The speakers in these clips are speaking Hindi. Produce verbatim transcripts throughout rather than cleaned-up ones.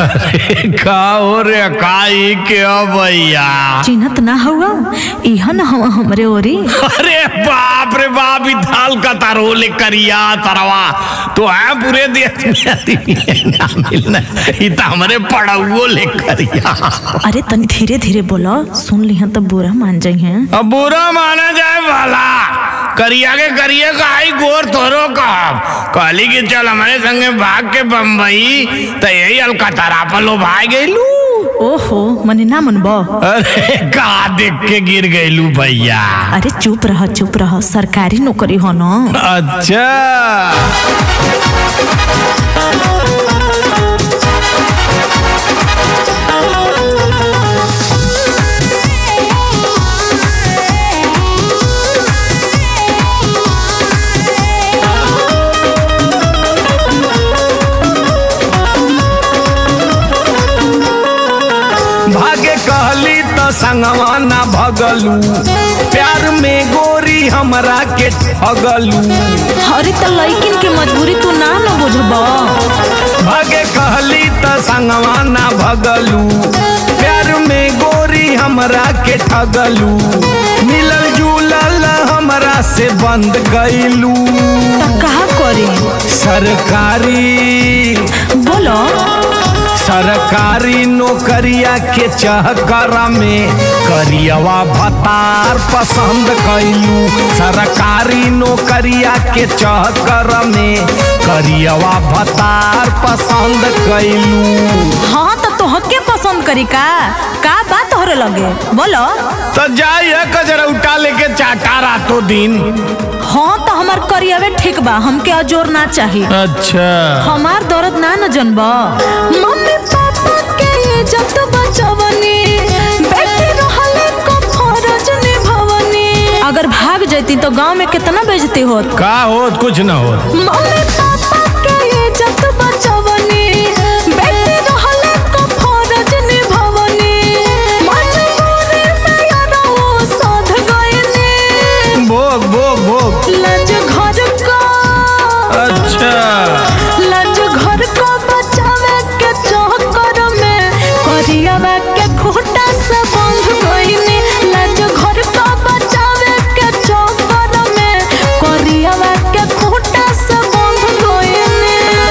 रेखा हो रेखाई के भैया चिन्हत ना हुआ इहा ना हुआ हमरे ओरी। अरे बाप रे बाप इथाल का तारोले करिया तरवा तो है पूरे देश में ना मिलना इता हमरे पड़ाओ ले करिया। अरे तन धीरे धीरे बोला सुन लिया तब बुरा मान जाए। अब बुरा माना जाए वाला करिया के करिया का आई गोर थोरो कहा काली की चल हमारे संगे भाग के बम्बई तो यही अलकतरा पर लो भाग गईलू। ओहो मने ना मनबो। अरे का देख के गिर गईलू भैया। अरे चुप रह चुप रह सरकारी नौकरी हो ना। अच्छा भागे कहली तो संगवा ना भगलू प्यार में गोरी हमरा के ठगलू। अरे तो लइकिन के मजबूरी तू ना न बुझबा। भागे कहली तो संगवा ना भगलू प्यार में गोरी हमरा के ठगलू मिलल जुलल हमरा से बंद गईलू। कहा करे सरकारी बोलो सरकारी नौकरिया के चक्कर में करियवा भतार पसंद कैलू। सरकारी नौकरिया के चक्कर में करियवा भतार पसंद कैलू। हाँ तो तोहके पसंद करी का का बात हो लगे बोलो। तो जाइए कजरा उठा लेके चाटा रातों दिन। हाँ तो हमार करियवे ठीक बा हमके अजोर ना चाहिए। अच्छा हमार दर्द ना न जनबा। मम्मी पापा के जब तो बचवनी बैठी रहले को फरज निभावनी। अगर भाग जाती तो गांव में कितना बेइज्जती होत। का होत कुछ ना होत। मम्मी पापा के जब तो बचवनी बैठी रहले को फरज निभावनी मजबूरी में यारो साध गईनी। भोग भोग भोग लज घर का। अच्छा लज घर का के खूटा से बंध गईनी। लज घर का बचावे के चक्कर में करियावा के खूटा से बंध गईनी।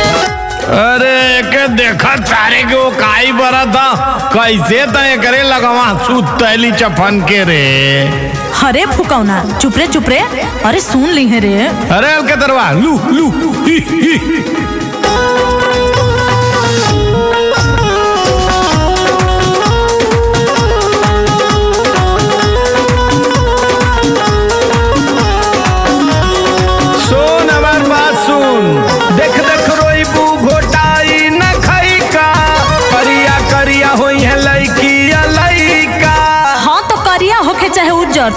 अरे के देखा सारे के वो काई बरा था कैसे तय करे लगवा सूत तैली चफन के रे। अरे फुकौना चुपरे चुपरे। अरे सुन ली है रे। अरे हल्के तरवा लू लू ही ही, ही।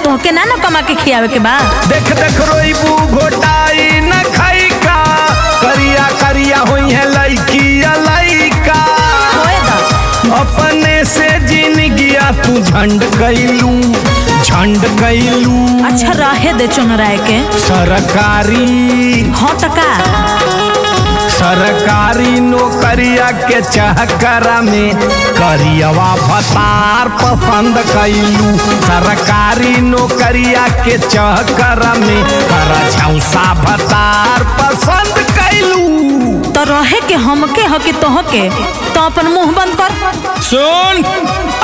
तो के ना ना कमा के खियावे के बा। देख देख रोई बू घोटाई न खाई का करिया करिया होई है लइकी लइका। अपने से जिंदगिया तू झंड कैलू झंड कैलू। अच्छा रहे दे चुनराए के सरकारी। हाँ टका सरकारी नौकरिया के चक्कर में करियवा भतार पसंद कैलू। सरकारी नौकरिया के चक्कर में करछौसा भतार पसंद कैलू। तो रहे के हमके हके तोहके तो अपन मुंह बंद कर। सुन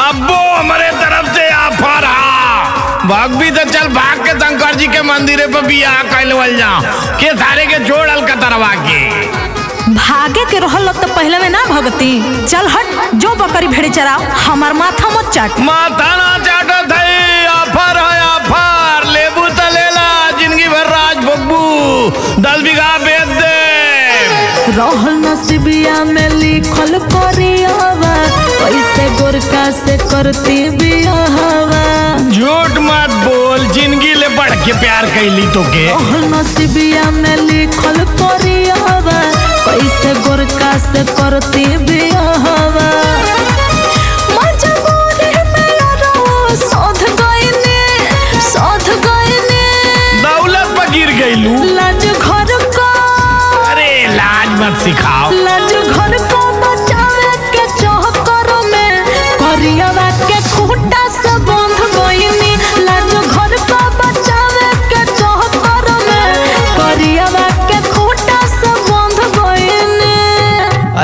अब्बो हमारे तरफ से आफर आ भाग भी तो चल भाग के शंकर जी के मंदिरे पर भी आ कैलवल जा के सारे के जोड़ अलकतरवा के। भागे के रहल तो पहले में ना भगती चल हट जो बकरी भेड़ी चराओ हमार माथा मत चाट। माथा ना चाटो थई ऑफर है ऑफर लेबू तो लेला जिंदगी भर राज भोगबू दस बीघा बेच दे। रहल नसीबिया में लिखल करियावा ऐसे गोरका से करती बियाहवा। झूठ मत बोल जिंदगी ले बढ़ के प्यार कैली तो के। रहल नसीबिया में लिखल करियावा कैसे गोरका से करती बियाहवा। मजबूरी में यारो साध गईनी साध गईनी। दौलत पर गिर गईलू। लाज घर का। अरे लाज मत सिखाओ। लाज घर का बचावे के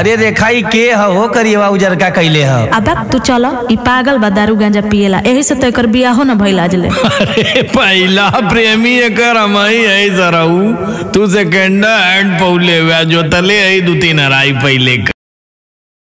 अरे रेखा के हो करिएवा उजर का कैले हो। अब तू चलो ई पागल बा दारू गांजा पिएला, एही से तो एकर बियाह हो न भइला जले। अरे पहिला प्रेमी एकर हमई है जराऊ, तू सेकंड हैंड पौले वे जो तले आई दू तीन राई पहिले।